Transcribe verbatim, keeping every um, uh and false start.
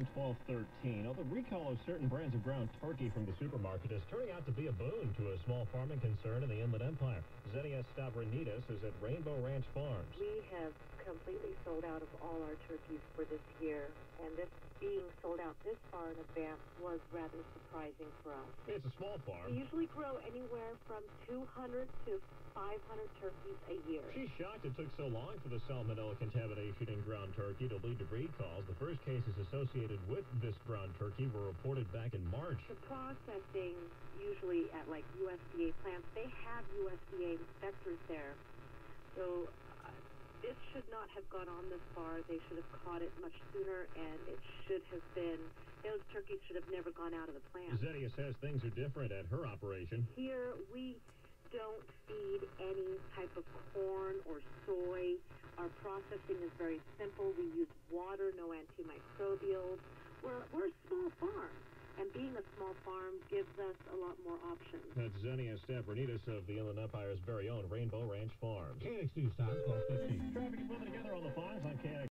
nine twelve thirteen. Although recall of certain brands of ground turkey from the supermarket is turning out to be a boon to a small farming concern in the Inland Empire. Xenia Stavrinides is at Rainbow Ranch Farms. We have completely sold out of all our turkeys for this year, and this being sold out this far in advance was rather surprising for us. It's a small farm. We usually grow anywhere from two hundred to five hundred turkeys a year. She's shocked it took so long for the salmonella contamination in ground turkey to lead to recalls. The first cases associated with this ground turkey were reported back in March. The processing, usually at like U S D A plants, they have U S D A inspectors there. So uh, this should not have gone on this far. They should have caught it much sooner, and it should have been, those turkeys should have never gone out of the plant. Xenia says things are different at her operation. Here, we don't feed any type of corn or soy. Our processing is very simple. We use water, no antimicrobials. We're, we're a small farm, and being a small farm gives us a lot more options. That's Xenia Stavrinides of the Inland Empire's very own Rainbow Ranch Farms. K X two stops twelve fifty. Traffic is moving together on the farms on K X two.